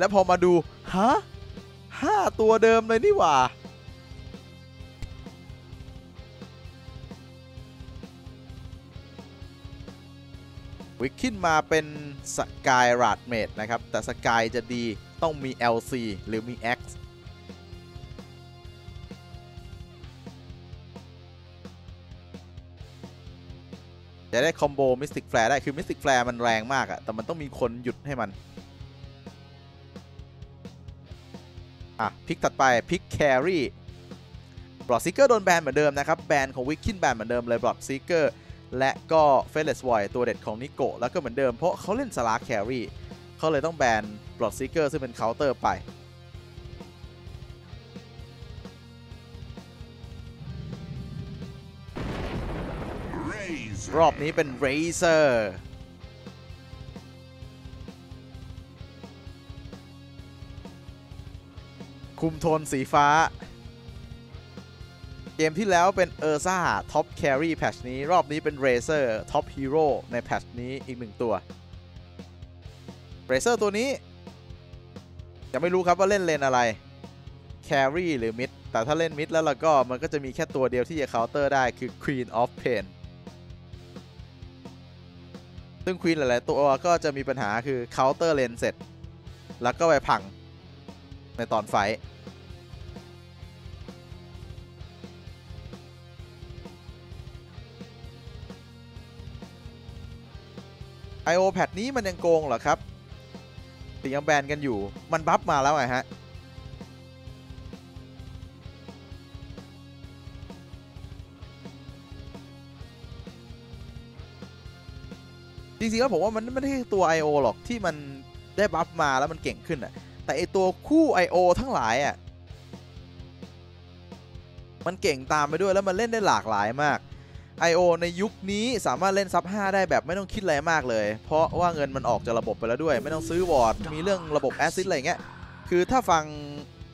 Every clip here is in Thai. และพอมาดูฮะ5ตัวเดิมเลยนี่หว่าวิกขึ้นมาเป็นสกายราดเมดนะครับแต่สกายจะดีต้องมี LC หรือมี X จะได้คอมโบมิสติกแฟร์ได้คือมิสติกแฟร์มันแรงมากอะแต่มันต้องมีคนหยุดให้มันพลิกตัดไปพลิกแครี่บล็อกซิเกอร์โดนแบนเหมือนเดิมนะครับแบนของวิกคินแบนเหมือนเดิมเลยบล็อกซิเกอร์และก็เฟเลสวอยตัวเด็ดของนิโกะแล้วก็เหมือนเดิมเพราะเขาเล่นสลาแครี่เขาเลยต้องแบนบล็อกซิเกอร์ซึ่งเป็นเคาน์เตอร์ไปรอบนี้เป็นเรเซอร์คุมโทนสีฟ้าเกมที่แล้วเป็นเออร์ซ่าท็อปแครี่แพทช์นี้รอบนี้เป็นเรเซอร์ท็อปฮีโร่ในแพทช์นี้อีกหนึ่งตัวเรเซอร์ตัวนี้ยังไม่รู้ครับว่าเล่นเลนอะไรแครี่หรือมิดแต่ถ้าเล่นมิดแล้วเราก็มันก็จะมีแค่ตัวเดียวที่จะเคาน์เตอร์ได้คือ Queen of Pain ซึ่ง Queen หลายๆตัวก็จะมีปัญหาคือเคาน์เตอร์เลนเสร็จแล้วก็ไปพังในตอนไฟIO แพทนี้มันยังโกงเหรอครับถึงยังแบนกันอยู่มันบัฟมาแล้วไงฮะจริงๆแล้วผมว่ามันไม่ได้ตัว IO หรอกที่มันได้บัฟมาแล้วมันเก่งขึ้นอะแต่ไอตัวคู่ I.O. ทั้งหลายอ่ะมันเก่งตามไปด้วยแล้วมันเล่นได้หลากหลายมาก I.O. ในยุคนี้สามารถเล่นซับ5ได้แบบไม่ต้องคิดอะไรมากเลยเพราะว่าเงินมันออกจากระบบไปแล้วด้วยไม่ต้องซื้อวอร์ดมีเรื่องระบบแอสซิสอะไรเงี้ยคือถ้าฟัง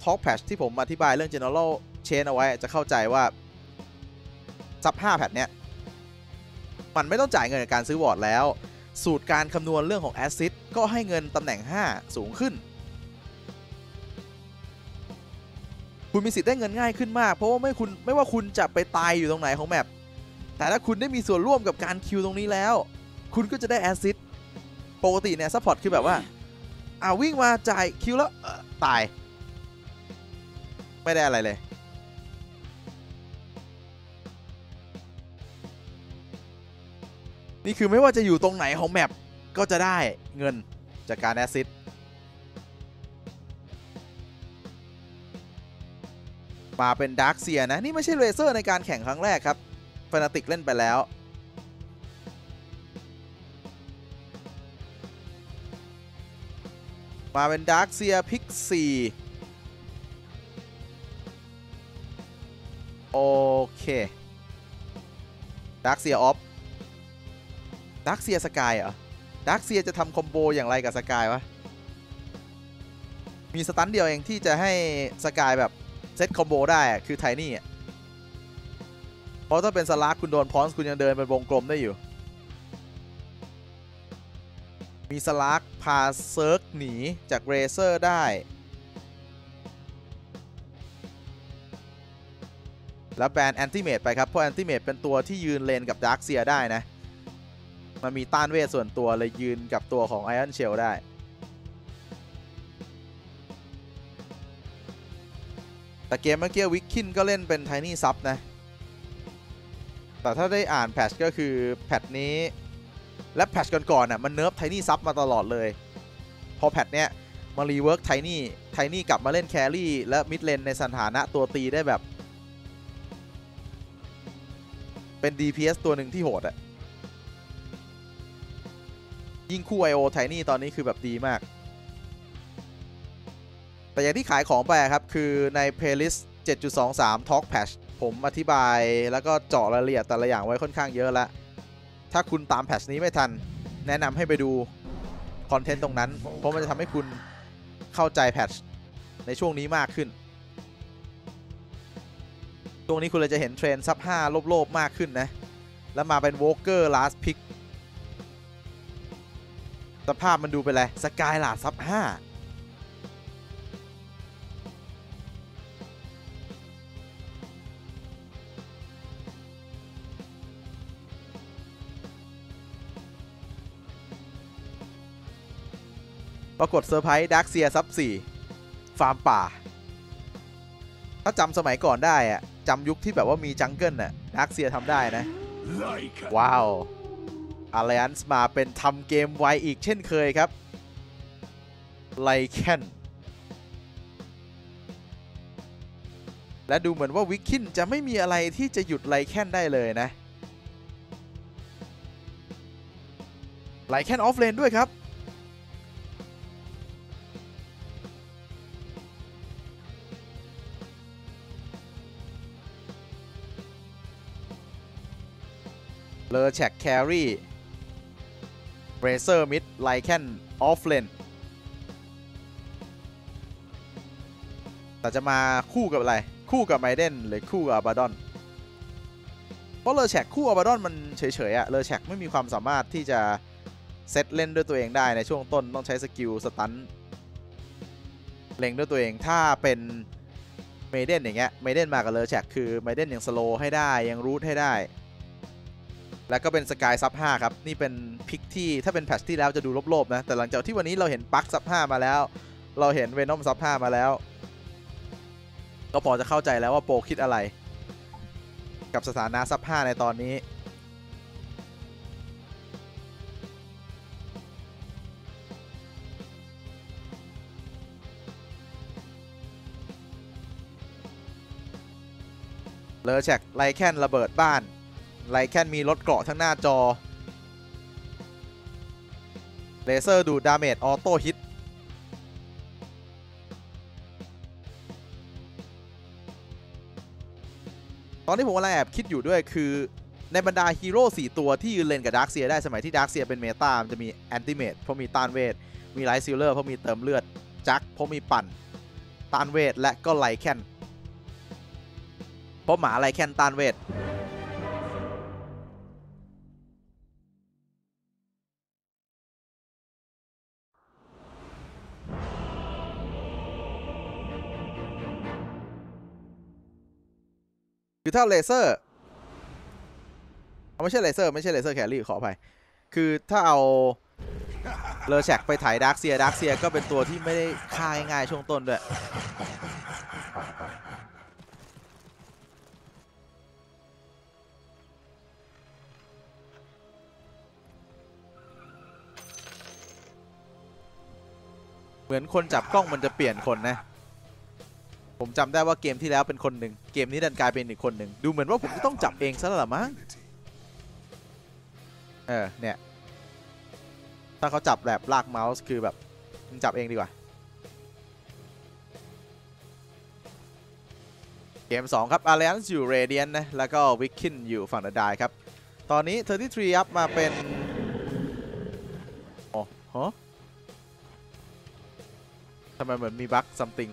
Talk Patch ที่ผมอธิบายเรื่อง General Chain เอาไว้จะเข้าใจว่าซับ5แพทเนี้ยมันไม่ต้องจ่ายเงินในการซื้อวอร์ดแล้วสูตรการคำนวณเรื่องของแอสซิสก็ให้เงินตำแหน่ง5สูงขึ้นคุณมีสิทธิ์ได้เงินง่ายขึ้นมากเพราะว่าไม่ว่าคุณจะไปตายอยู่ตรงไหนของแมปแต่ถ้าคุณได้มีส่วนร่วมกับการคิวตรงนี้แล้วคุณก็จะได้แอสซิสต์ปกติเนี่ยซัพพอร์ตคือแบบว่าวิ่งมาจ่ายคิวแล้วตายไม่ได้อะไรเลยนี่คือไม่ว่าจะอยู่ตรงไหนของแมปก็จะได้เงินจากการแอสซิสต์มาเป็นดาร์กเซียนะนี่ไม่ใช่เรเซอร์ในการแข่งครั้งแรกครับฟนาติกเล่นไปแล้วมาเป็นดาร์กเซียพิกซี่โอเคดาร์กเซียออฟดาร์กเซียสกายเหรอดาร์กเซียจะทำคอมโบอย่างไรกับสกายวะมีสตันเดียวเองที่จะให้สกายแบบเซตคอมโบได้คือไทนี่เพราะถ้าเป็นสลักคุณโดนพอนส์คุณยังเดินเป็นวงกลมได้อยู่มีสลักพาเซิร์กหนีจากเรเซอร์ได้แล้วแบนแอนติเมตไปครับเพราะแอนติเมตเป็นตัวที่ยืนเลนกับดาร์กเซียได้นะมันมีต้านเวทส่วนตัวเลยยืนกับตัวของไอออนเชลได้แต่เกมเมื่อกี้วิกคินก็เล่นเป็นไทนี่ซับนะแต่ถ้าได้อ่านแพทช์ก็คือแพทช์นี้และแพทช์ก่อนๆน่ะมันเนิร์ฟไทนี่ซับมาตลอดเลยพอแพทช์เนี้ยมารีเวิร์กไทนี่กลับมาเล่นแครี่และมิดเลนในสถานะตัวตีได้แบบเป็น DPS ตัวหนึ่งที่โหดอ่ะยิ่งคู่ IO ไทนี่ตอนนี้คือแบบดีมากแต่อย่างที่ขายของไปครับคือใน playlist 7.23 Talk Patch ผมอธิบายแล้วก็เจาะรายละเอียดแต่ละอย่างไว้ค่อนข้างเยอะละถ้าคุณตามแพทช์นี้ไม่ทันแนะนำให้ไปดูคอนเทนต์ตรงนั้นเพราะมันจะทำให้คุณเข้าใจแพทช์ในช่วงนี้มากขึ้นตรงนี้คุณเลยจะเห็นเทรนด์ซับ5โลบๆมากขึ้นนะแล้วมาเป็น Walker Last Pick สภาพมันดูไปเลยสกายลาดซับ5 ปรากฏเซอร์ไพรส์ดาร์กเซียซับ4ฟาร์มป่าถ้าจำสมัยก่อนได้อะจำยุคที่แบบว่ามีจังเกิลน่ะดาร์กเซียทำได้นะว้าวอารยันส์มาเป็นทำเกมไวอีกเช่นเคยครับไลแคนและดูเหมือนว่าวิกคินจะไม่มีอะไรที่จะหยุดไลแคนได้เลยนะไลแคนออฟเลนด้วยครับเลอแชกแครีเบรเซอร์มิดไลแคนออฟเลนแต่จะมาคู่กับอะไรคู่กับไมเดนหรือคู่กับอาบาดอนเพราะเลอแชกคู่อาบาดอนมันเฉยๆอะเลอแชกไม่มีความสามารถที่จะเซตเล่นด้วยตัวเองได้ในช่วงต้นต้องใช้สกิลสตันเล็งด้วยตัวเองถ้าเป็นไมเดนอย่างเงี้ยไมเดนมากับเลอแชกคือไมเดนยังสโลว์ให้ได้ยังรูทให้ได้แล้วก็เป็นสกายซับ5ครับนี่เป็นพิกที่ถ้าเป็นแพทช์ที่แล้วจะดูลบๆนะแต่หลังจากที่วันนี้เราเห็นปักซับ5มาแล้วเราเห็นเวนอมซับ5มาแล้วก็พอจะเข้าใจแล้วว่าโปรคิดอะไรกับสถานะซับ5ในตอนนี้เลอแชกไลแคนระเบิดบ้านไลแคนมีรถเกราะทั้งหน้าจอเลเซอร์ดูดาเมจออโต้ฮิตตอนนี้ผมกำลังแอบคิดอยู่ด้วยคือในบรรดาฮีโร่4ตัวที่ยืนเลนกับดาร์คเซียได้สมัยที่ดาร์คเซียเป็นเมตามันจะมีแอนติเมจเพราะมีต้านเวทมีไลท์ซิลเลอร์เพราะมีเติมเลือดจักเพราะมีปั่นต้านเวทและก็ไลแคนเพราะหมาไลแคนต้านเวทคือถ้าเลเซอร์ไม่ใช่เลเซอร์แครี่ขออภัยคือถ้าเอาเลอแชกไปถ่ายดาร์คเซียก็เป็นตัวที่ไม่ได้ฆ่าง่ายๆช่วงต้นด้วยเหมือนคนจับกล้องมันจะเปลี่ยนคนนะผมจำได้ว่าเกมที่แล้วเป็นคนหนึ่งเกมนี้ดันกลายเป็นอีกคนหนึ่งดูเหมือนว่าผมจะต้องจับเองซะแล้วล่ะมั้งเนี่ยถ้าเขาจับแบบลากเมาส์คือแบบจับเองดีกว่าเกม2ครับ Alliance อยู่ Radiant นะแล้วก็ Wiccan อยู่ฝั่งดายครับตอนนี้ 33 อัพมาเป็นอ๋อฮะทำไมเหมือนมีบั๊ก something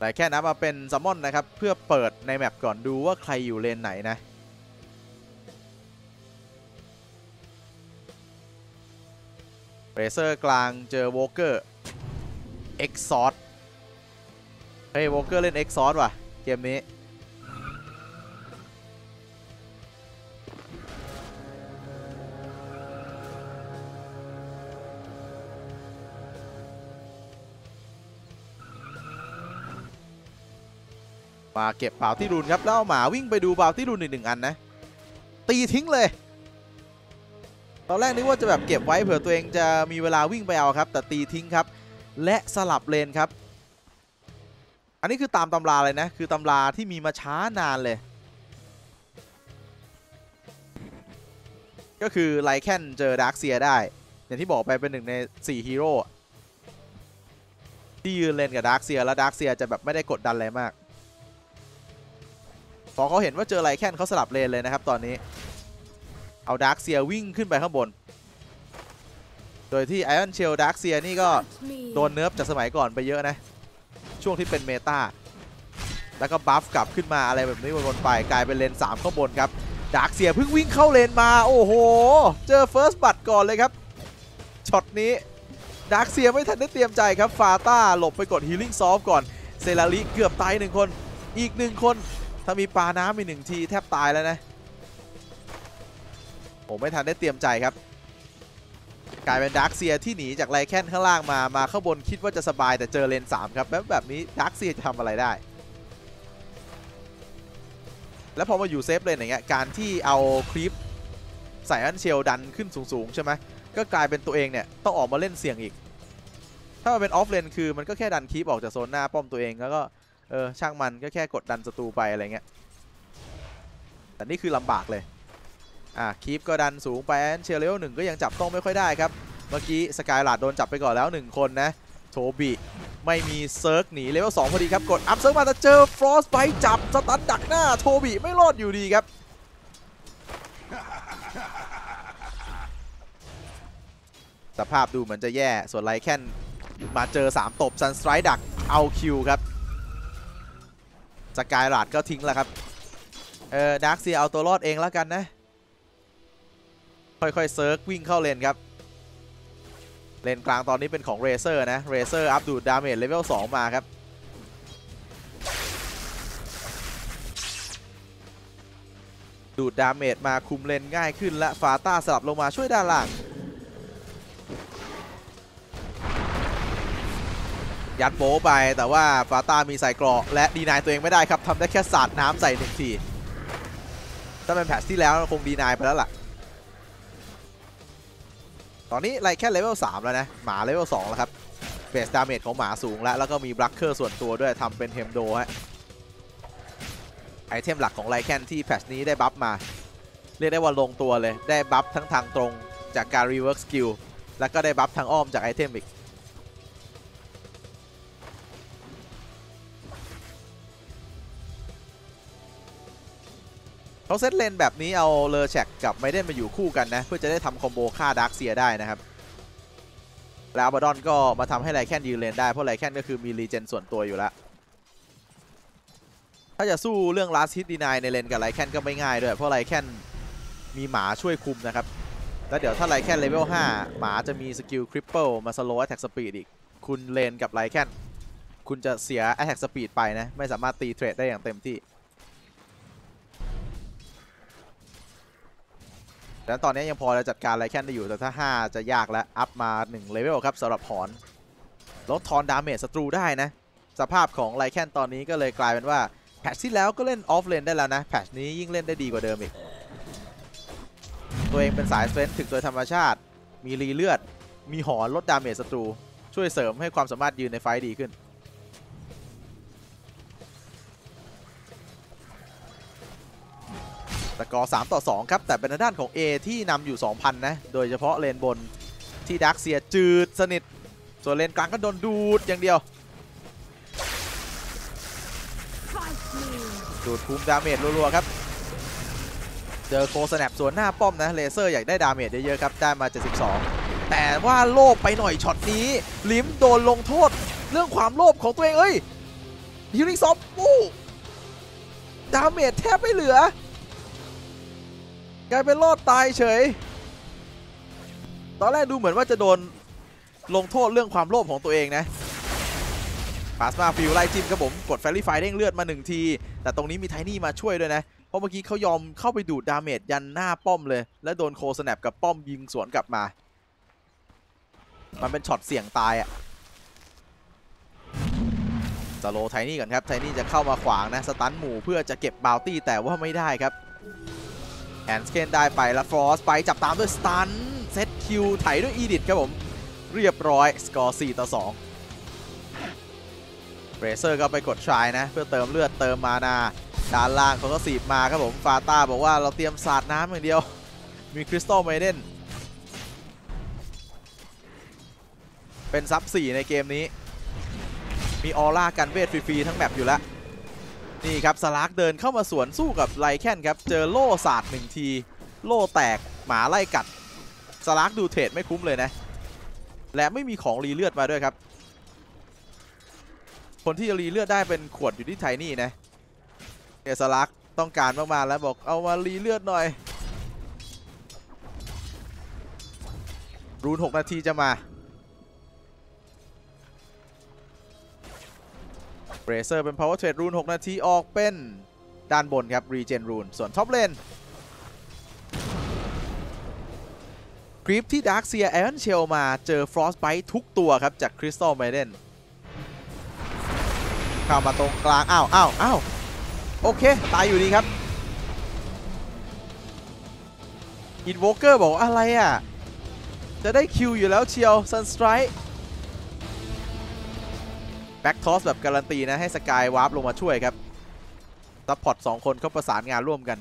แต่แค่นั้นมาเป็นซัมมอนนะครับเพื่อเปิดในแมปก่อนดูว่าใครอยู่เลนไหนนะเรเซอร์กลางเจอโวเกอร์เอ็กซอร์เฮ้ยโวเกอร์เล่นเอ็กซอร์ว่ะเกมนี้มาเก็บบาวตี้รูนครับแล้วหมาวิ่งไปดูบาวตี้รูนหนึ่งอันนะตีทิ้งเลยตอนแรกนึกว่าจะแบบเก็บไว้เผื่อตัวเองจะมีเวลาวิ่งไปเอาครับแต่ตีทิ้งครับและสลับเลนครับอันนี้คือตามตำราเลยนะคือตำราที่มีมาช้านานเลยก็คือไลแคนเจอดาร์คเซียได้อย่างที่บอกไปเป็นหนึ่งใน4ฮีโร่ที่ยืนเลนกับดาร์คเซียแล้วดาร์คเซียจะแบบไม่ได้กดดันอะไรมากพอเขาเห็นว่าเจอไลแคนเขาสลับเลนเลยนะครับตอนนี้เอาดาร์คเซียวิ่งขึ้นไปข้างบนโดยที่ไอออนเชลดาร์คเซียนี่ก็โดนเนิร์ฟจากสมัยก่อนไปเยอะนะช่วงที่เป็นเมตาแล้วก็บัฟกลับขึ้นมาอะไรแบบนี้วนๆไปกลายเป็นเลน3ข้างบนครับดาร์คเซียเพิ่งวิ่งเข้าเลนมาโอ้โหเจอเฟิร์สบัตก่อนเลยครับช็อตนี้ดาร์คเซียไม่ทันได้เตรียมใจครับฟาต้าหลบไปกดฮีลิ่งซอฟก่อนเซราลิเกือบตาย1คนอีก1คนถ้ามีปลาน้ำอีก1ทีแทบตายแล้วนะผมไม่ทันได้เตรียมใจครับ กลายเป็นดาร์คเซียที่หนีจากไรแคนข้างล่างมาข้างบนคิดว่าจะสบายแต่เจอเลน3ครับแบบนี้ดาร์คเซียจะทำอะไรได้แล้วพอมาอยู่เซฟเลนอย่างเงี้ยการที่เอาคลิปใส่อันเชลดันขึ้นสูงๆใช่ไหมก็กลายเป็นตัวเองเนี่ยต้องออกมาเล่นเสี่ยงอีกถ้ามันเป็นออฟเลนคือมันก็แค่ดันคลิปออกจากโซนหน้าป้อมตัวเองแล้วก็ช่างมันก็แค่กดดันศัตรูไปอะไรเงี้ยแต่นี่คือลำบากเลยคลิปก็ดันสูงไปแอนเชลเลลหนึ่งก็ยังจับต้องไม่ค่อยได้ครับเมื่อกี้สกายหลาดโดนจับไปก่อนแล้ว1คนนะโทบิไม่มีเซิร์กหนีเลเวล2พอดีครับกดอัพเซิร์กมาจะเจอฟรอสต์ไปจับสตันดักหน้าโทบิไม่รอดอยู่ดีครับสภาพดูเหมือนจะแย่ส่วนไลแคนมาเจอ3ตบซันสไตร์ดักเอาคิวครับสกายหลาดก็ทิ้งแล้วครับดาร์คเซียเอาตัวรอดเองแล้วกันนะค่อยๆเซิร์กวิ่งเข้าเลนครับเลนกลางตอนนี้เป็นของเรเซอร์นะเรเซอร์อัพดูดดาเมจเลเวล2มาครับดูดดาเมจมาคุมเลนง่ายขึ้นและฟาต้าสลับลงมาช่วยด้านล่างยัดโบไปแต่ว่าฟาต้ามีใส่เกราะและดีนายตัวเองไม่ได้ครับทำได้แค่สาดน้ำใส่1ทีถ้าเป็นแพทที่แล้วคงดีนายไปแล้วล่ะตอนนี้ไลแคนเลเวล3แล้วนะหมาเลเวล2แล้วครับเบสดาเมจของหมาสูงแล้วก็มีบล็อกเกอร์ส่วนตัวด้วยทำเป็นเทมโดฮะไอเทมหลักของไลแคนที่แพทช์นี้ได้บัฟมาเรียกได้ว่าลงตัวเลยได้บัฟทั้งทางตรงจากการรีเวิร์คสกิลแล้วก็ได้บัฟทางอ้อมจากไอเทมอีกเขาเซตเลนแบบนี้เอาเลอแชกกับไมเดนมาอยู่คู่กันนะเพื่อจะได้ทำคอมโบฆ่าดาร์คเซียได้นะครับแล้วบาดอนก็มาทำให้ไลแคนยืนเลนได้เพราะไลแคนก็คือมีรีเจนส่วนตัวอยู่แล้วถ้าจะสู้เรื่องลาสฮิตดีนายในเลนกับไลแคนก็ไม่ง่ายด้วยเพราะไลแคนมีหมาช่วยคุมนะครับแล้วเดี๋ยวถ้าไลแคนเลเวล5หมาจะมีสกิลคริปเปิลมาสโลว์แอทแทคสปีดอีกคุณเลนกับไลแคนคุณจะเสียแอทแทคสปีดไปนะไม่สามารถตีเทรดได้อย่างเต็มที่แล้วตอนนี้ยังพอจะจัดการไลแคนได้อยู่แต่ถ้า5จะยากแล้วอัพมา1เลเวลครับสำหรับถอนลดทอนดาเมจศัตรูได้นะสภาพของไลแคนตอนนี้ก็เลยกลายเป็นว่าแพทช์ที่แล้วก็เล่นออฟเลนได้แล้วนะแพทช์นี้ยิ่งเล่นได้ดีกว่าเดิมอีกตัวเองเป็นสายสเตรนท์ถึงโดยธรรมชาติมีรีเลือดมีหอนลดดาเมจศัตรูช่วยเสริมให้ความสามารถยืนในไฟดีขึ้นสกอร์3-2ครับแต่เป็นทางด้านของ A ที่นำอยู่ 2,000 นะโดยเฉพาะเลนบนที่ดาร์คเซียจืดสนิทส่วนเลนกลางก็โดนดูดอย่างเดียวดูดคุมดาเมจรัวๆครับเจอโคสแนปส่วนหน้าป้อมนะเลเซอร์อยากได้ดาเมจเยอะๆครับได้มา72แต่ว่าโลภไปหน่อยช็อตนี้ลิมโดนลงโทษเรื่องความโลภของตัวเองเอ้ยฮิลลิ่งซอฟอู้ดาเมจแทบไม่เหลือกลายเป็นรอดตายเฉยตอนแรกดูเหมือนว่าจะโดนลงโทษเรื่องความโลภของตัวเองนะพาสมาฟิลไล่จิ้มครับผมกดแฟลลี่ไฟเร่งเลือดมา1ทีแต่ตรงนี้มีไทนี่มาช่วยด้วยนะเพราะเมื่อกี้เขายอมเข้าไปดูดดาเมจยันหน้าป้อมเลยและโดนโคสแนปกับป้อมยิงสวนกลับมามันเป็นช็อตเสี่ยงตายอะสโลว์ไทนี่ก่อนครับไทนี่จะเข้ามาขวางนะสตันหมู่เพื่อจะเก็บบาวตี้แต่ว่าไม่ได้ครับแอนสเกนได้ไปแล้วฟรอสไปจับตามด้วยสตันเซตคิวไถด้วยอีดิทครับผมเรียบร้อยสกอร์4-2เรเซอร์ก็ไปกดชายนะเพื่อเติมเลือดเติมมานาด้านล่างเขาก็สีบมาครับผมฟาต้าบอกว่าเราเตรียมสาดน้ำอย่างเดียวมีคริสตัลไมเดนเป็นซับ4ในเกมนี้มีออร่ากันเวทฟรีๆทั้งแมปอยู่แล้วนี่ครับสลักเดินเข้ามาสวนสู้กับไลแคนครับเจอโล่ศาสตร์1ทีโล่แตกหมาไล่กัดสลักดูเทรดไม่คุ้มเลยนะและไม่มีของรีเลือดมาด้วยครับคนที่รีเลือดได้เป็นขวดอยู่ที่ไทนี่นะเนี่ยสลักต้องการมากๆแล้วบอกเอามารีเลือดหน่อยรูน6นาทีจะมาเรเซอร์เป็นพาวเวอร์เทรดรูน6นาทีออกเป็นด้านบนครับรีเจนรูนส่วนท็อปเลน กริฟที่ดาร์คเซียไอรอนเชลมาเจอฟรอสต์ไบท์ทุกตัวครับจากคริสตัลไมเดนเข้ามาตรงกลางอ้าวโอเคตายอยู่ดีครับอินโวเกอร์บอกอะไรอ่ะจะได้คิวอยู่แล้วเชียวซันสไตร์แบ็กทอสแบบการันตีนะให้สกายวาร์ปลงมาช่วยครับซัพพอร์ต2คนเขาประสานงานร่วมกัน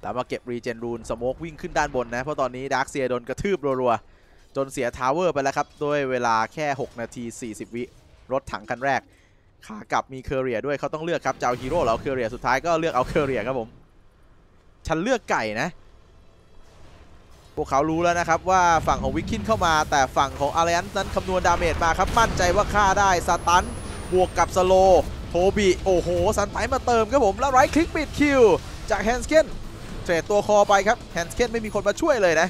แล้วมาเก็บรีเจนรูนสโมกวิ่งขึ้นด้านบนนะเพราะตอนนี้ดาร์คเซียโดนกระทืบรัวๆจนเสียทาวเวอร์ไปแล้วครับด้วยเวลาแค่6 นาที 40 วิรถถังคันแรกขากลับมีเคอเรียด้วยเขาต้องเลือกครับจะเอาฮีโร่หรือเอาเคอเรียสุดท้ายก็เลือกเอาเคอเรียครับผมฉันเลือกไก่นะพวกเขารู้แล้วนะครับว่าฝั่งของวิกคินเข้ามาแต่ฝั่งของอาริอันนั้นคำนวณดาเมจมาครับมั่นใจว่าฆ่าได้สตันบวกกับสโลโทบิโอ้โหสันไตมาเติมครับผมแล้วไรคลิกปิดคิวจากแฮนสเกนเทรดตัวคอไปครับแฮนสเกนไม่มีคนมาช่วยเลยนะ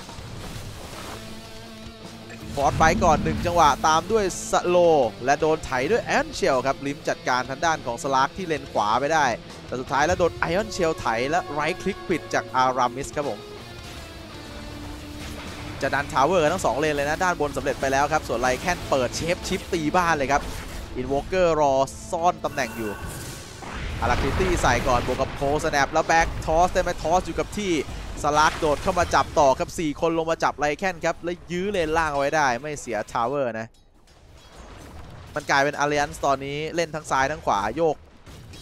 ฟอร์ดไปก่อน1จังหวะตามด้วยสโลและโดนไถด้วยแอนเชลครับลิมจัดการทางด้านของสลาร์ที่เลนขวาไปได้แต่สุดท้ายแล้วโดนไอออนเชลไถและไรคลิกปิดจากอารามิสครับผมจะดันทาวเวอร์ทั้ง2เลนเลยนะด้านบนสำเร็จไปแล้วครับส่วนไลแคนเปิดเชฟชิปตีบ้านเลยครับอินวอล์เกอร์รอซ่อนตำแหน่งอยู่อารักติตี้ใส่ก่อนบวกกับโคสแนปแล้วแบ็กทอสได้ไหมทอสอยู่กับที่สลักโดดเข้ามาจับต่อครับ4คนลงมาจับไลแคนครับและยื้อเลนล่างเอาไว้ได้ไม่เสียทาวเวอร์นะมันกลายเป็นอาริอันส์ตอนนี้เล่นทั้งซ้ายทั้งขวาโยก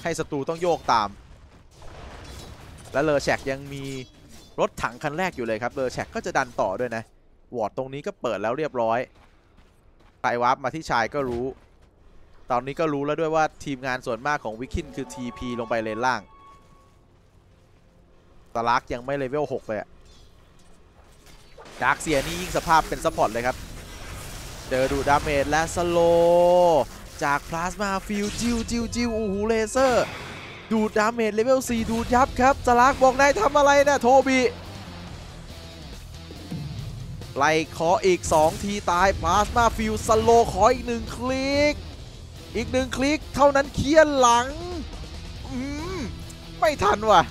ให้ศัตรูต้องโยกตามและเลอแชกยังมีรถถังคันแรกอยู่เลยครับเลอแชกก็จะดันต่อด้วยนะวอร์ดตรงนี้ก็เปิดแล้วเรียบร้อยไกวาร์ปมาที่ชายก็รู้ตอนนี้ก็รู้แล้วด้วยว่าทีมงานส่วนมากของวิคินคือ TP ลงไปเลนล่างตาลักยังไม่เลเวล6เลยดาร์คเซียนี่ยิ่งสภาพเป็นซัพพอร์ตเลยครับเจอดูดาเมจและสโลจากพลาสมาฟิวจิ้วโอ้โหเลเซอร์ดูดาเมจเลเวล4ดูดยับครับสลักบอกนายทำอะไรนะโทบีไล่ขออีก2ทีตายพลาสมาฟิวสโลขออีก1คลิกเท่านั้นเคี้ยนหลังไม่ทันว่ะ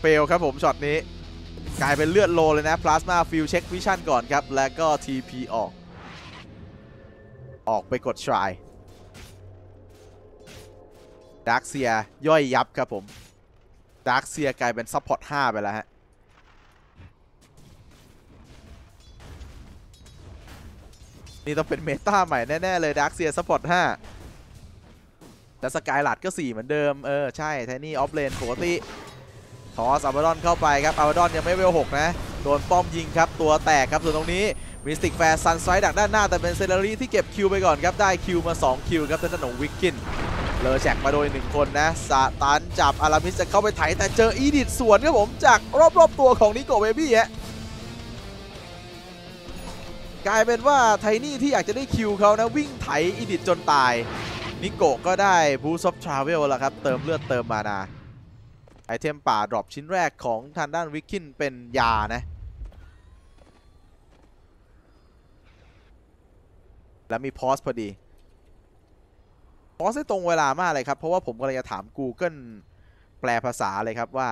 เฟลครับผมช็อตนี้กลายเป็นเลือดโลเลยนะพลาสมาฟิวเช็ควิชั่นก่อนครับแล้วก็ TP ออกไปกดทรายดาร์คเซียย่อยยับครับผมดาร์คเซียกลายเป็นซัพพอร์ต5ไปแล้วฮะนี่ต้องเป็นเมตาใหม่แน่ๆเลยดาร์คเซียซัพพอร์ต5แต่สกายลัดก็4เหมือนเดิมใช่ไทนี่ออฟเลนปกติทอสอัลบาดอนเข้าไปครับอัลบาดอนยังไม่เวล6นะโดนป้อมยิงครับตัวแตกครับส่วนตรงนี้มิสติกแฟร์ซันไซด์ดักด้านหน้าแต่เป็นเซเลอรี่ที่เก็บคิวไปก่อนครับได้คิวมา2คิวครับท่านหนุ่มวิกกินเลอแจกมาโดย1คนนะซาตานจับอารามิสจะเข้าไปไถแต่เจออีดิทสวนครับผมจากรอบๆตัวของนิโกเบบี้ฮะกลายเป็นว่าไทนี่ที่อยากจะได้คิวเขานะวิ่งไถอีดิทจนตายนิโกก็ได้บูซอฟทราเวลแล้วครับเติมเลือดเติมมานาไอเทมป่าดรอปชิ้นแรกของทางด้านวิกกินเป็นยานะแล้วมีพอสพอดีพอสได้ตรงเวลามากเลยครับเพราะว่าผมกำลังจะถาม Google แปลภาษาเลยครับว่า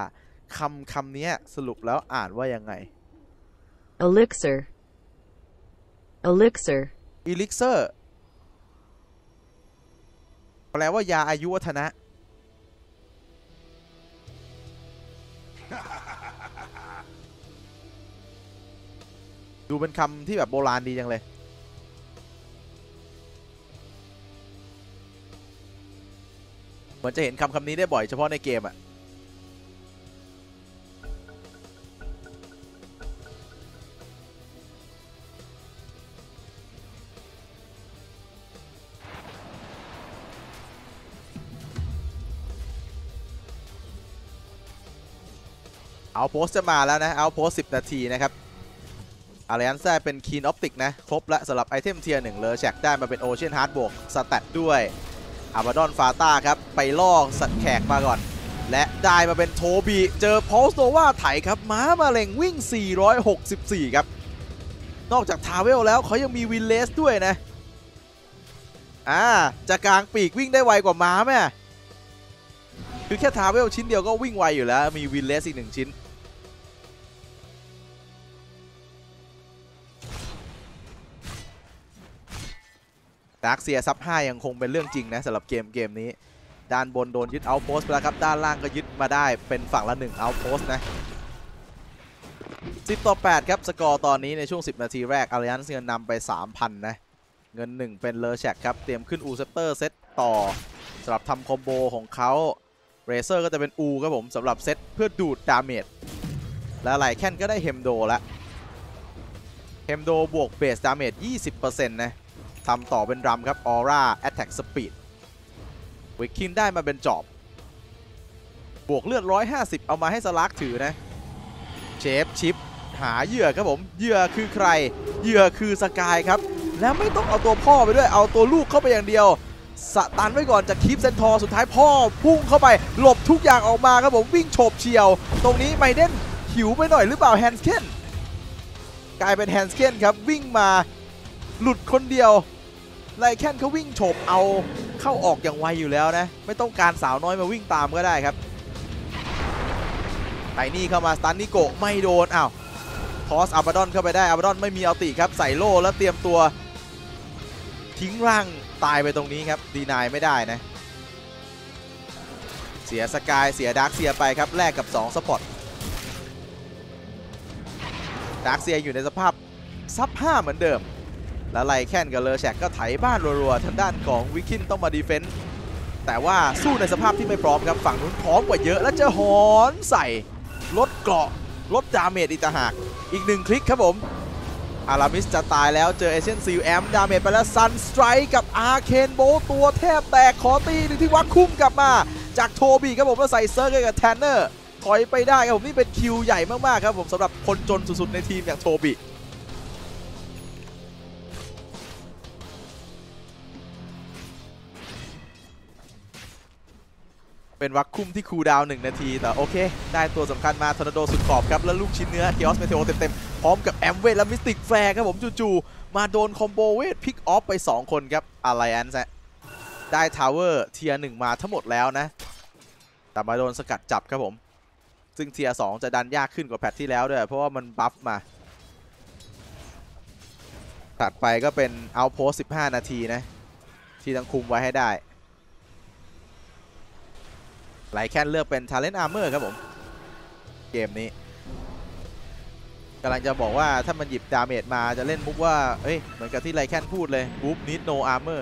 คำนี้สรุปแล้วอ่านว่ายังไง Elixir แปลว่ายาอายุวัฒนะดูเป็นคำที่แบบโบราณดีจังเลยเหมือนจะเห็นคำนี้ได้บ่อยเฉพาะในเกมอะเอาโพสจะมาแล้วนะเอาโพส10 นาทีนะครับอะไรนั้นแท้เป็นคีนออปติกนะครบและสำหรับไอเทมเทียร์1เลอแชกได้มาเป็นโอเชียนฮาร์ดบวกสแตทด้วยอาบาดอนฟาต้าครับไปล่อสัตว์แขกมาก่อนและได้มาเป็นโทบีเจอโพสโนวาไถครับม้ามาเร่งวิ่ง464ครับนอกจากทาเวลแล้วเขายังมีวินเลสด้วยนะจะกลางปีกวิ่งได้ไวกว่าม้าไหม คือแค่ทาเวลชิ้นเดียวก็วิ่งไวอยู่แล้วมีวินเลสอีกหนึ่งชิ้นดาร์กเซียซับ5ยังคงเป็นเรื่องจริงนะสำหรับเกมนี้ด้านบนโดนยึดเอาท์โพสต์ไปแล้วครับด้านล่างก็ยึดมาได้เป็นฝั่งละ1เอาท์โพสต์นะ10-8ครับสกอร์ตอนนี้ในช่วง10นาทีแรกอาริอันซ์เงินนำไป 3,000 นะเงิน1เป็นเลอแชกครับเตรียมขึ้นอูเซปเตอร์เซตต่อสำหรับทำคอมโบของเขาเรเซอร์ก็จะเป็นอูครับผมสำหรับเซตเพื่อดูดดาเมจและไหลแค่นก็ได้เฮมโดละเฮมโดบวกเบสดาเมจ 20% นะทำต่อเป็นรัมครับออร่าแอตแทกสปีดวิกคินได้มาเป็นจอบบวกเลือด150เอามาให้สลักถือนะเชฟชิปหาเหยื่อครับผมเหยื่อคือใครเหยื่อคือสกายครับแล้วไม่ต้องเอาตัวพ่อไปด้วยเอาตัวลูกเข้าไปอย่างเดียวสตันไว้ก่อนจะคีปเซนทอร์สุดท้ายพ่อพุ่งเข้าไปหลบทุกอย่างออกมาครับผมวิ่งโฉบเฉี่ยวตรงนี้ไมเดนหิวไปหน่อยหรือเปล่าแฮนส์เคนกลายเป็นแฮนส์เคนครับวิ่งมาหลุดคนเดียวไลแคนเขาวิ่งโฉบเอาเข้าออกอย่างไวอยู่แล้วนะไม่ต้องการสาวน้อยมาวิ่งตามก็ได้ครับไตนี่เข้ามาสตันนิโกะไม่โดนอ้าวทอสอัลบาดอนเข้าไปได้อัลบาดอนไม่มีอัลติครับใส่โล่แล้วเตรียมตัวทิ้งร่างตายไปตรงนี้ครับดีนายไม่ได้นะเสียสกายเสียดาร์คเซียไปครับแลกกับ2สปอตดาร์คเซียอยู่ในสภาพซับ5เหมือนเดิมและไลแคนกับเลอแชกก็ไถบ้านรัวๆทางด้านของวิคินต้องมาดีเฟนส์แต่ว่าสู้ในสภาพที่ไม่พร้อมครับฝั่งนู้นพร้อมกว่าเยอะและเจอหอนใส่ลดเกราะลดดาเมจอีกต่างหากอีก1คลิกครับผมอารามิสจะตายแล้วเจอเอเชียนซีลแอมดาเมจไปแล้วซันสไตร์กับอาร์เคนโบตัวแทบแตกขอตีหนึ่งที่วัดคุ้มกลับมาจากโทบี้ครับผมแล้วใส่เซิร์กกับแทนเนอร์ถอยไปได้ครับผมนี่เป็นคิวใหญ่มากๆครับผมสำหรับคนจนสุดๆในทีมอย่างโทบี้เป็นวักคุ้มที่คูลดาวน์1นาทีแต่โอเคได้ตัวสำคัญมาทอร์นาโดสุดขอบครับแล้วลูกชิ้นเนื้อเคียสเมเทโอเต็มๆพร้อมกับแอมเวทและมิสติกแฟร์ครับผมจู่ๆมาโดนคอมโบเวทพิกออฟไป2คนครับอาร์ไลแอนซ์ได้ทาวเวอร์เทียร์1มาทั้งหมดแล้วนะแต่มาโดนสกัดจับครับผมซึ่งเทียร์2จะดันยากขึ้นกว่าแพทที่แล้วด้วยเพราะว่ามันบัฟมาตัดไปก็เป็นเอาโพส15นาทีนะที่ต้องคุมไว้ให้ได้ไลแคนเลือกเป็น Talent Armor ครับผมเกมนี้กำลังจะบอกว่าถ้ามันหยิบดาเมจมาจะเล่นมุกว่าเอ้ยเหมือนกับที่ไลแคนพูดเลย Group Need No Armor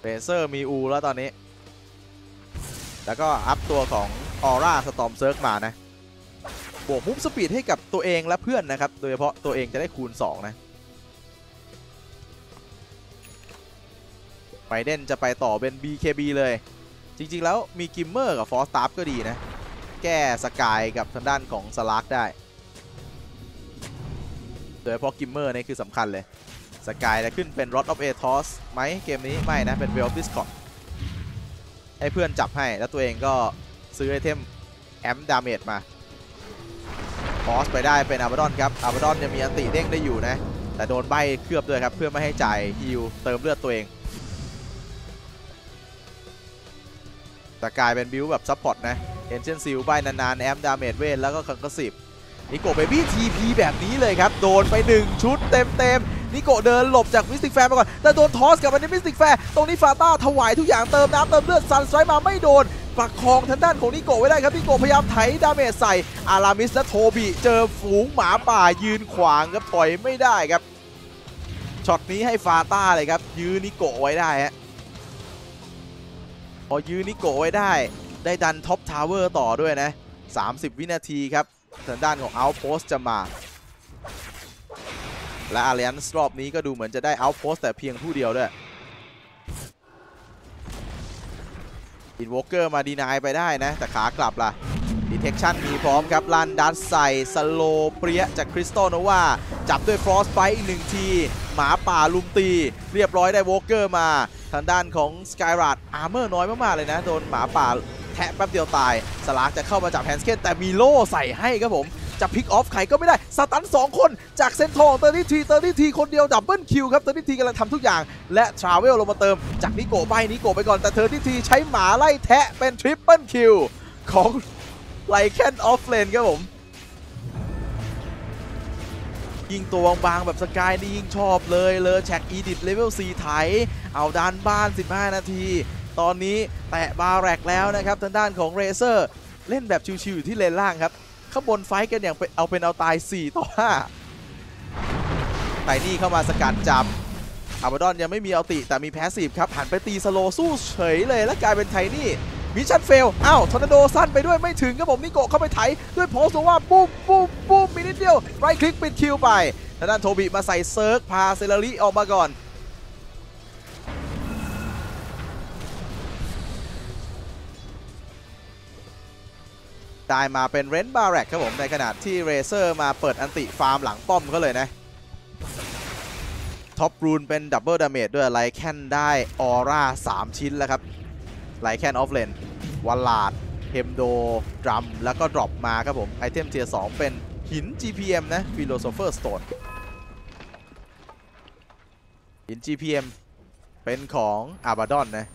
เบเซอร์มีอูแล้วตอนนี้แล้วก็อัพตัวของ Aura Storm Surge มานะบวกมูฟสปีดให้กับตัวเองและเพื่อนนะครับโดยเฉพาะตัวเองจะได้คูณ2นะไบเดนจะไปต่อเป็น BKB เลยจริงๆแล้วมีกิมเมอร์กับฟอสตาร์ก็ดีนะแก้สกายกับทางด้านของสลักได้โดยเฉพาะกิมเมอร์นี่คือสำคัญเลยสกายจะขึ้นเป็นรอดออฟเอทอสไหมเกมนี้ไม่นะเป็นเวลฟิสคอตให้เพื่อนจับให้แล้วตัวเองก็ซื้อไอเทมแอมดาเมจมาฟอสไปได้เป็นอาร์บาดอนครับอาร์บาดอนยังมีอันติเด้งได้อยู่นะแต่โดนใบเคลือบด้วยครับเพื่อไม่ให้จ่ายฮิลเติมเลือดตัวเองแต่กลายเป็นบิวแบบซัพพอร์ตนะเอนเจนซิลใบนานๆแอมดาเมจเวทแล้วก็คังกระสิบนิโกะเบบี้ทีพีแบบนี้เลยครับโดนไป1ชุดเต็มๆนิโกะเดินหลบจากมิสติกแฟร์มาก่อนแต่โดนทอสกับอันนี้มิสติกแฟร์ตรงนี้ฟาต้าถวายทุกอย่างเติมน้ำเติมเลือดซันสไตร์มาไม่โดนประคองทางด้านของนิโกะไว้ได้ครับนิโกะพยายามไถดาเมจใส่อารามิสและโทบิเจอฝูงหมาป่ายืนขวางครับถอยไม่ได้ครับช็อตนี้ให้ฟาต้าเลยครับยื้อนิโกะไว้ได้ฮะพอยื้อนิโกะไว้ได้ดันท็อปทาวเวอร์ต่อด้วยนะ30วินาทีครับทางด้านของเอาท์โพสจะมาและอาร์เรียนรอบนี้ก็ดูเหมือนจะได้เอาท์โพสแต่เพียงผู้เดียวด้วยอินวอล์เกอร์มาดีนายไปได้นะแต่ขากลับล่ะดีเทคชั่นมีพร้อมครับลันดัสใส่สโลเปรียจากคริสโตโนวาจับด้วยฟรอสไฟท์อีก1ทีหมาป่าลุมตีเรียบร้อยได้วอล์เกอร์มาทางด้านของสกายรัดอาร์เมอร์น้อยมากๆเลยนะโดนหมาป่าแทะแป๊บเดียวตายสลากจะเข้ามาจับแฮนส์เคนแต่มีโล่ใส่ให้ครับผม จะพิกออฟใครก็ไม่ได้สตัน2คนจากเซนทองเตอร์นิทีคนเดียวดับเบิลคิวครับเตอร์นิทีกำลังทำทุกอย่างและทราเวลลงมาเติมจากนิโกะไปก่อนแต่เตอร์นิทีใช้หมาไล่แทะเป็นทริปเปิลคิวของไลแคนออฟเลนครับผมยิงตัวบางแบบสกายนี่ยิงชอบเลยเลอแชกอีดิทเลเวล4ไถเอาด้านบ้าน15นาทีตอนนี้แตะบาแรกแล้วนะครับทางด้านของเรเซอร์เล่นแบบชิวๆอยู่ที่เลนล่างครับข้างบนไฟกันอย่างเอาตาย4-5ไตนี่เข้ามาสกัดจับอาบาดอนยังไม่มีอัลติแต่มีแพสซีฟครับหันไปตีสโลสู้เฉยเลยและกลายเป็นไทนี่มิชชั่นเฟลอ้าวทอร์นาโดสั้นไปด้วยไม่ถึงครับผมนิโกะเข้าไปไถด้วยโพสต์ว่าปุ๊บมีนิดเดียวไรคลิกปิดคิวไปทางด้านโทบิมาใส่เซิร์กพาเซลลี่ออกมาก่อนได้มาเป็นเรนบาร์แร็กครับผมในขณะที่เรเซอร์มาเปิดอันติฟาร์มหลังป้อมก็เลยนะท็อปรูนเป็นดับเบิลดาเมจด้วยไลแคนได้ออร่า3ชิ้นแล้วครับไลแคนออฟเลนวัลลาดเฮมโดดรัมแล้วก็ดรอปมาครับผมไอเทมเทียร์2เป็นหิน GPM นะฟิโลโซเฟอร์สโตนหิน GPM เป็นของอาบาดอนนะ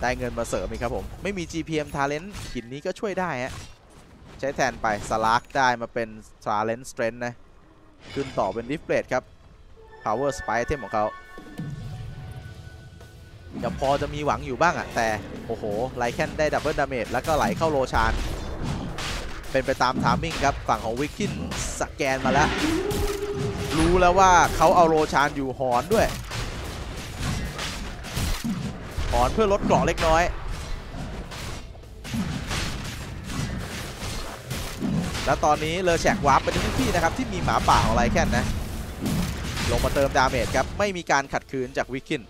ได้เงินมาเสริมอีกครับผมไม่มี GPM ทาเลนต์หินนี้ก็ช่วยได้ฮะใช้แทนไปสลักได้มาเป็นทาเลนต์สเตรนท์นะขึ้นต่อเป็นดิฟเฟลตครับPower Spike ไอเทมของเขายังพอจะมีหวังอยู่บ้างอะแต่โอ้โหไลแคนได้ดับเบิลดาเมจแล้วก็ไหลเข้าโลชานเป็นไปตามทามมิ่งครับฝั่งของวิกกินสแกนมาแล้วรู้แล้วว่าเขาเอาโลชานอยู่หอนด้วยหอนเพื่อลดเกราะเล็กน้อยและตอนนี้เลอแชกวาร์ปไปที่พี่นะครับที่มีหมาป่าของไลแคนนะลงมาเติมดาเมจครับไม่มีการขัดขืนจากวิกกิน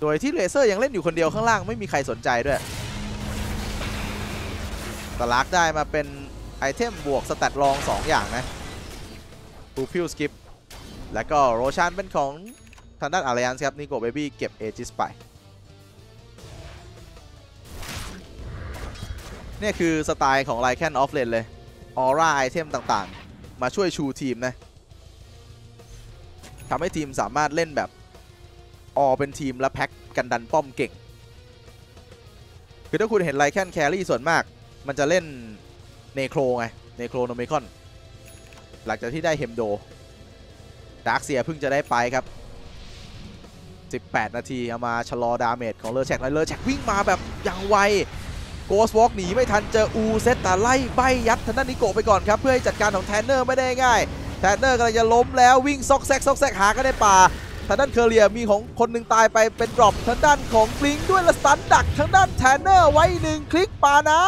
โดยที่เลเซอร์ยังเล่นอยู่คนเดียวข้างล่างไม่มีใครสนใจด้วยสลักได้มาเป็นไอเทมบวกสแตทรอง2อย่างนะบูพิลสกิปแล้วก็โรชันเป็นของทางด้านอาริยันครับนิโกเบบี้เก็บเอจิสไปนี่คือสไตล์ของไลแคนออฟเลนเลยออร่าไอเทมต่างๆมาช่วยชูทีมนะทำให้ทีมสามารถเล่นแบบออเป็นทีมและแพ็กกันดันป้อมเก่งคือถ้าคุณเห็นไลแคนแครี่ส่วนมากมันจะเล่นเนโครไงเนโครโนเมคอนหลังจากที่ได้เฮมโดดาร์คเซียเพิ่งจะได้ไปครับ18 นาทีเอามาชะลอดาเมจของเลอแชกเลอแชกวิ่งมาแบบอย่างไวโกสวอล์กหนีไม่ทันเจออูเซตแต่ไล่ใบยัดทางด้านนิโกะไปก่อนครับเพื่อให้จัดการของแทนเนอร์ไม่ได้ง่ายแทนเนอร์กำลังจะล้มแล้ววิ่งซอกแซกหาก็ได้ป่าทางด้านเคอร์เรียมีของคนหนึ่งตายไปเป็นดรอปทางด้านของฟลิงด้วยละสันดักทางด้านแทนเนอร์ไว้1คลิกปาน้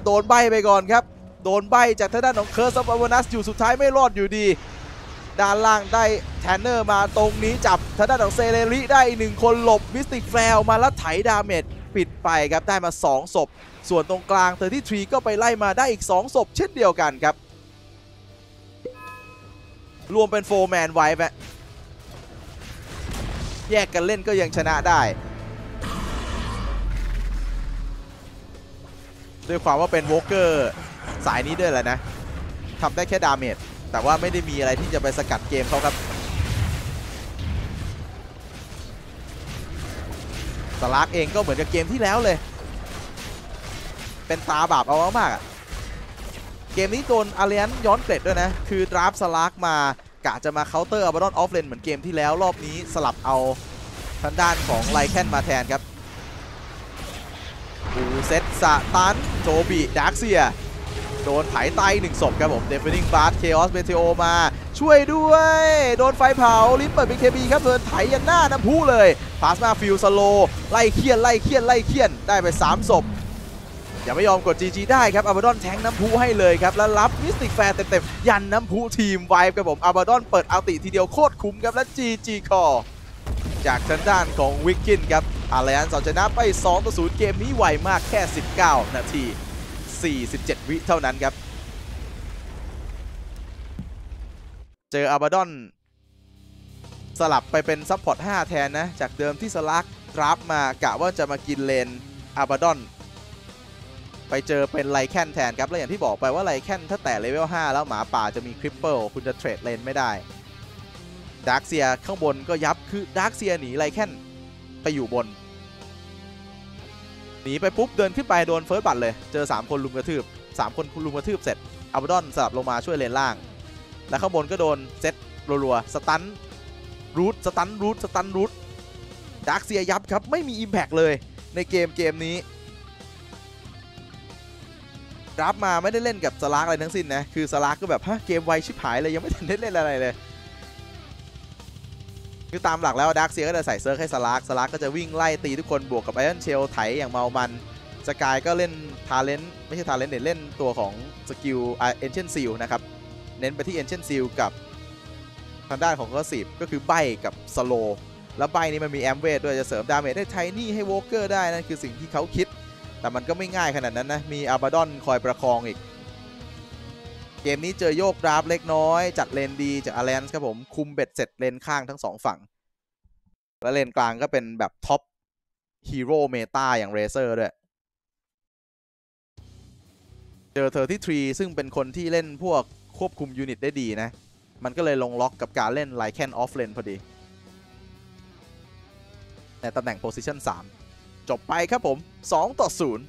ำโดนใบไปก่อนครับโดนใบจากทางด้านของเคิร์สอวานัสอยู่สุดท้ายไม่รอดอยู่ดีด้านล่างได้แทนเนอร์มาตรงนี้จับทางด้านของเซเลริได้1คนหลบมิสติกแฟลมาแล้วไถดาเมจปิดไปครับได้มา2ศพส่วนตรงกลาง33ก็ไปไล่มาได้อีก2ศพเช่นเดียวกันครับรวมเป็น4แมนไว้แหละแยกกันเล่นก็ยังชนะได้ด้วยความว่าเป็นโวเกอร์สายนี้ด้วยแหละนะทำได้แค่ดาเมจแต่ว่าไม่ได้มีอะไรที่จะไปสกัดเกมเขาครับสลักเองก็เหมือนกับเกมที่แล้วเลยเป็นตาบาปเอามากๆเกมนี้โดนอาเลียนย้อนเกล็ดด้วยนะคือดราฟสลักมากะจะมาเคาน์เตอร์อาบาดอนออฟเลนเหมือนเกมที่แล้วรอบนี้สลับเอาทางด้านของไลแคนมาแทนครับอูเซตสะตันโจบีดาร์คเซียโดนไถไต1ศพครับผมเดฟเฟนดิ้งบาร์สเคออสเบเทโอมาช่วยด้วยโดนไฟเผาลิปเปิดบีเคบีครับเดินไถยันหน้าน้ำพุเลยพาสมาฟิลสโลไล่เคียนได้ไป3ศพอย่าไม่ยอมกด GG ได้ครับอาบาดอนแทงน้ำพุให้เลยครับแล้วรับมิสติกแฟร์เต็มๆยันน้ำพุทีมไวฟ์ครับผมอาบาดอนเปิดอัลติทีเดียวโคตรคุ้มครับและ GG คอจากทางด้านของวิกกินครับอาริยันเอาชนะไป2-0เกมนี้ไวมากแค่19นาที47 วิเท่านั้นครับเจออาบาดอนสลับไปเป็นซัพพอร์ต5แทนนะจากเดิมที่สลักดราฟมากะว่าจะมากินเลนอาบาดอน ไปเจอเป็นไลแคนแทนครับและอย่างที่บอกไปว่าไลแคนถ้าแต่เลเวล5แล้วหมาป่าจะมีคริปเปิลคุณจะเทรดเลนไม่ได้ดาร์คเซียข้างบนก็ยับคือดาร์คเซียหนีไลแคนไปอยู่บนหนีไปปุ๊บเดินขึ้นไปโดนเฟิร์สบัตเลยเจอ3คนลุมกระทืบ3คนลุมกระทืบเสร็จอัลบาดอนสลับลงมาช่วยเลนล่างและข้างบนก็โดนเซตรัวๆสตันรูทสตันรูทสตันรูทดาร์คเซียยับครับไม่มีอิมแพคเลยในเกมนี้รับมาไม่ได้เล่นกับสลากอะไรทั้งสิ้นนะคือสลากก็แบบฮะเกมไวชิบหายเลยยังไม่ทันได้เล่นอะไรเลยคือตามหลักแล้วดาร์คเซียก็จะใส่เซิร์ฟให้สลากก็จะวิ่งไล่ตีทุกคนบวกกับไอรอนเชลไถอย่างเมามันสกายก็เล่นทาเลนต์ไม่ใช่ทาเลนต์เล่นตัวของสกิลเอ็นเชนซิลนะครับเน้นไปที่เอ็นเชนซิลกับทางด้านของก็สิบก็คือใบกับสโลแล้วใบนี้มันมีแอมเวทด้วยจะเสริมดาเมจได้ไทนี่ให้โวเกอร์ได้นั่นคือสิ่งที่เขาคิดแต่มันก็ไม่ง่ายขนาดนั้นนะมีอาบาดอนคอยประคองอีกเกมนี้เจอโยกดราฟเล็กน้อยจัดเลนดีจากอาร์แลนซ์ครับผมคุมเบ็ดเสร็จเลนข้างทั้ง2ฝั่งและเลนกลางก็เป็นแบบท็อปฮีโร่เมตาอย่างเรเซอร์ด้วยเจอเธอที่ทรีซึ่งเป็นคนที่เล่นพวกควบคุมยูนิตได้ดีนะมันก็เลยลงล็อกกับการเล่นไลแคนออฟเลนพอดีในตำแหน่งโพซิชั่น3จบไปครับผม2-0